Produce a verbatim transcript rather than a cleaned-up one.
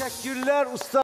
Teşekkürler usta.